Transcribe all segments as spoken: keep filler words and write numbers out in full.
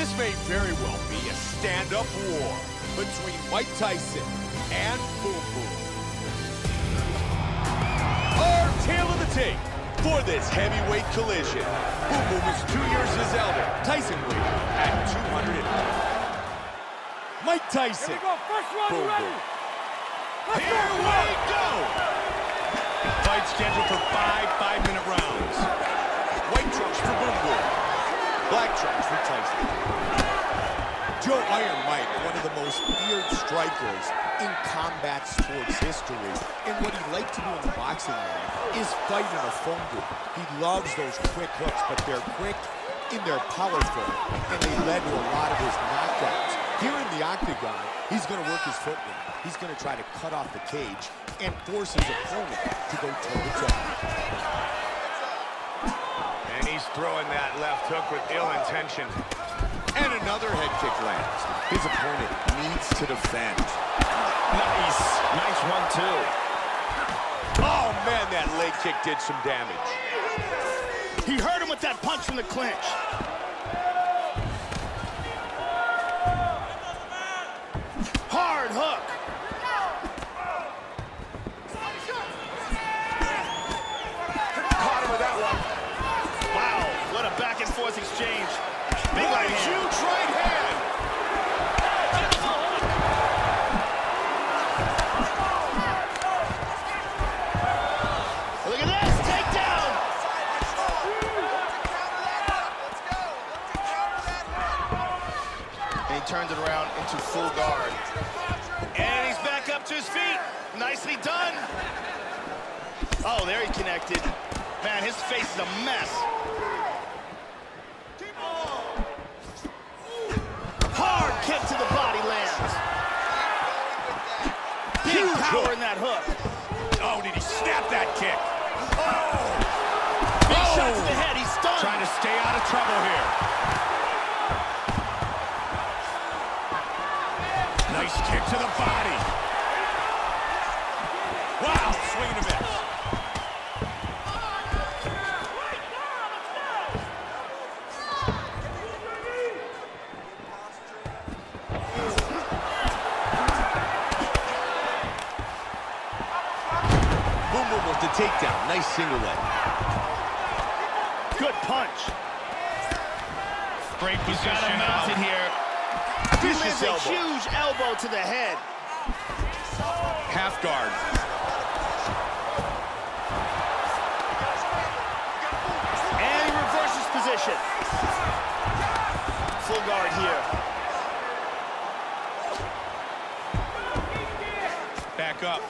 This may very well be a stand-up war between Mike Tyson and Boom Boom. Our tale of the tape for this heavyweight collision. Boom Boom is two years his elder. Tyson weighed at two hundred five. Mike Tyson. Here we go. First round, Boom ready. Let's Here go. we go. Fight scheduled for five five-minute rounds. White trunks for Boom Boom. Black trunks for Tyson. Joe Iron Mike, one of the most feared strikers in combat sports history, and what he liked to do in the boxing ring is fight in a phone booth. He loves those quick hooks, but they're quick and they're powerful, and they led to a lot of his knockouts. Here in the octagon, he's going to work his footwork. He's going to try to cut off the cage and force his opponent to go toe-to-toe. He's throwing that left hook with ill intention. And another head kick lands. His opponent needs to defend. Nice. Nice one, too. Oh, man, that leg kick did some damage. He hurt him with that punch from the clinch. Hard hook. Caught him with that one. What a back-and-forth exchange. Big right hand. Huge right hand. Look at this. Takedown. And he turns it around into full guard. And he's back up to his feet. Nicely done. Oh, there he connected. Man, his face is a mess. Kick to the body lands. Big power in that hook. Oh, did he snap that kick? Oh! Big oh. shot to the head. He's stunned. Trying to stay out of trouble here. Nice kick to the body. Wow, swing and a miss. Takedown, nice single leg. Good punch. Great position. He's got to mount it here. This is a huge elbow to the head. Half guard. And he reverses position. Full guard here. Back up.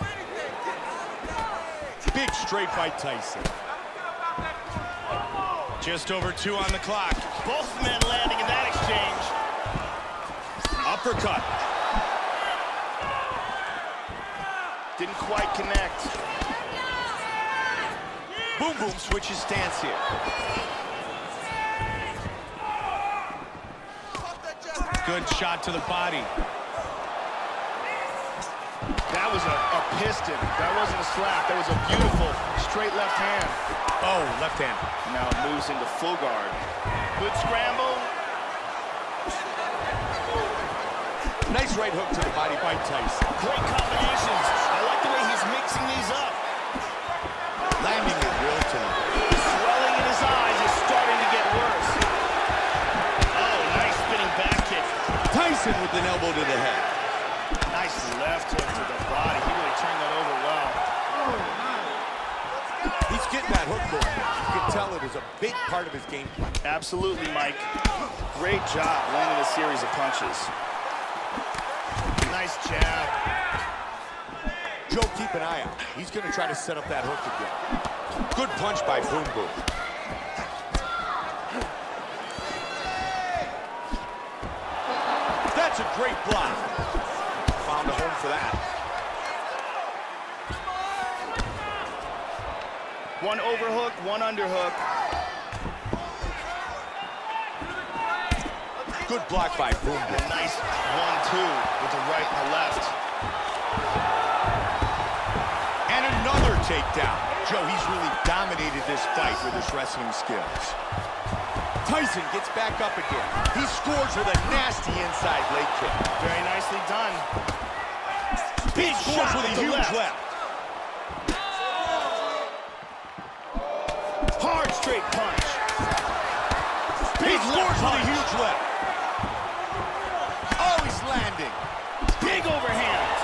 Big straight by Tyson. Just over two on the clock. Both men landing in that exchange. Uppercut. Didn't quite connect. Boom Boom switches stance here. Good shot to the body. That was a, a piston. That wasn't a slap. That was a beautiful straight left hand. Oh, left hand. Now it moves into full guard. Good scramble. Nice right hook to the body by Tyson. Great combinations. I like the way he's mixing these up. Landing with real time. Swelling in his eyes is starting to get worse. Oh, nice spinning back kick. Tyson with an elbow to the head. Nice left hook to the body. He really turned that over well. He's getting that hook going. You can tell it is a big part of his game plan. Absolutely, Mike. Great job landing a series of punches. Nice jab. Joe, keep an eye out. He's going to try to set up that hook again. Good punch by Boom Boom. That's a great block. Found a home for that. One overhook, one underhook. Good block by Boom Boom. Nice one-two with the right and the left. And another takedown. Joe, he's really dominated this fight with his wrestling skills. Tyson gets back up again. He scores with a nasty inside leg kick. Very nicely done. Big shot with a huge left. left. Hard straight punch. Big left with a huge left. Always landing. Big overhand.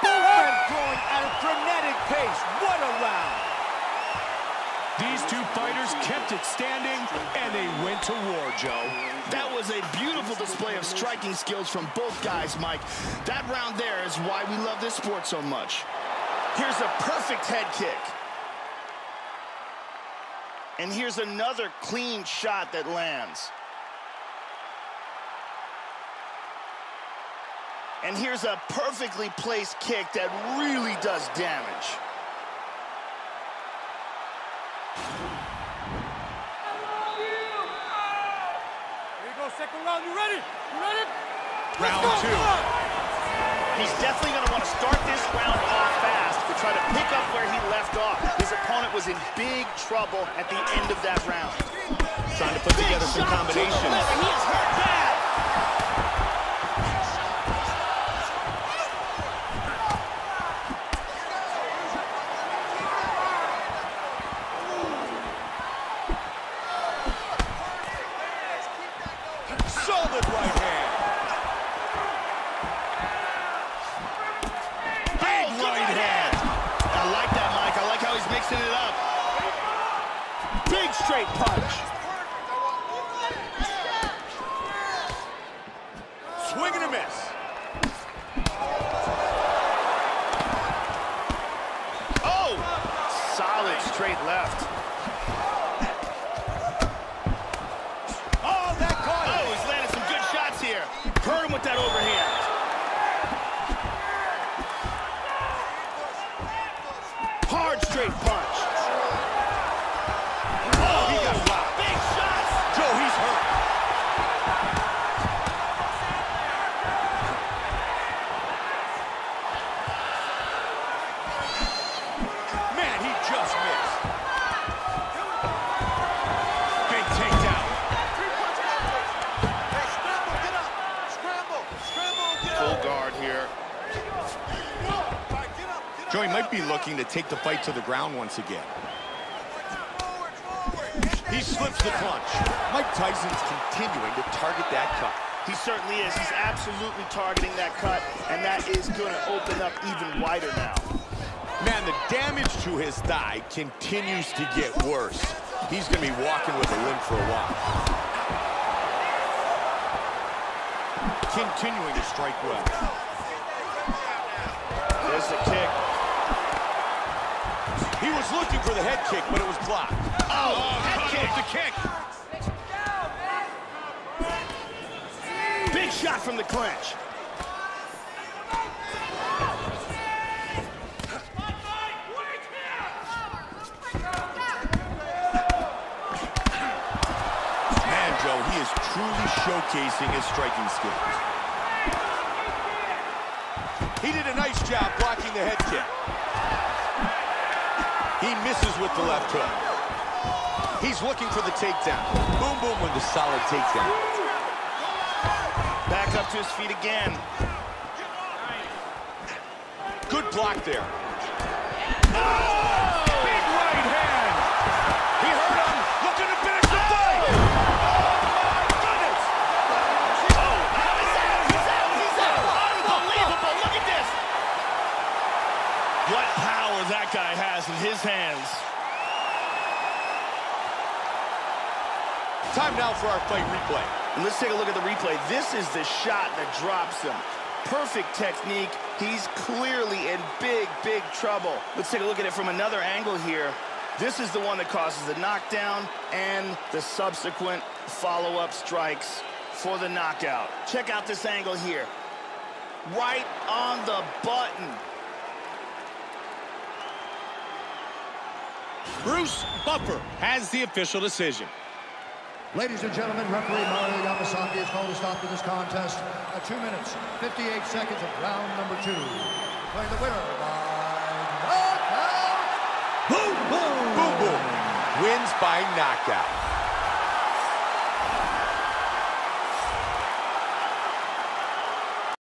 Boom! Going at a frenetic pace. What a round. These two fighters kept it standing, and they went to war, Joe. That was a beautiful display of striking skills from both guys, Mike. That round there is why we love this sport so much. Here's a perfect head kick. And here's another clean shot that lands. And here's a perfectly placed kick that really does damage. Second round, you ready? You ready? Round two. He's definitely going to want to start this round off fast to try to pick up where he left off. His opponent was in big trouble at the end of that round. Trying to put big together some combinations. To the he is hurt bad. Solid right hand. Big oh, right hand. I like that, Mike. I like how he's mixing it up. Big straight punch. Swing and a miss. Oh, solid straight left. Hurt him with that overhand. Hard straight punch. Oh, he got rocked. Big shots. Joe, he's hurt. Man, he just missed. Big takedown. Joey might be looking to take the fight to the ground once again. He slips the punch. Mike Tyson's continuing to target that cut. He certainly is. He's absolutely targeting that cut, and that is going to open up even wider now. Man, the damage to his thigh continues to get worse. He's going to be walking with a limp for a while. Continuing to strike well. There's the kick. He was looking for the head kick, but it was blocked. Oh, oh head kick. The kick. Big shot from the clinch. Man, Joe, he is truly showcasing his striking skills. He did a nice job blocking the head kick. He misses with the left hook. He's looking for the takedown. Boom, boom with the solid takedown. Back up to his feet again. Good block there. Oh! Big right hand. He hurt him. Looking to finish the fight. Oh, my goodness. Oh, he's out. He's out. He's out. Unbelievable. Look at this. What power that guy has in his hands. Time now for our fight replay. And let's take a look at the replay. This is the shot that drops him. Perfect technique. He's clearly in big, big trouble. Let's take a look at it from another angle here. This is the one that causes the knockdown and the subsequent follow-up strikes for the knockout. Check out this angle here. Right on the button. Bruce Buffer has the official decision. Ladies and gentlemen, referee Mario Yamasaki has called a stop to this contest at two minutes, fifty-eight seconds of round number two. Playing the winner by knockout. Boom, boom. Boom, boom. Wins by knockout.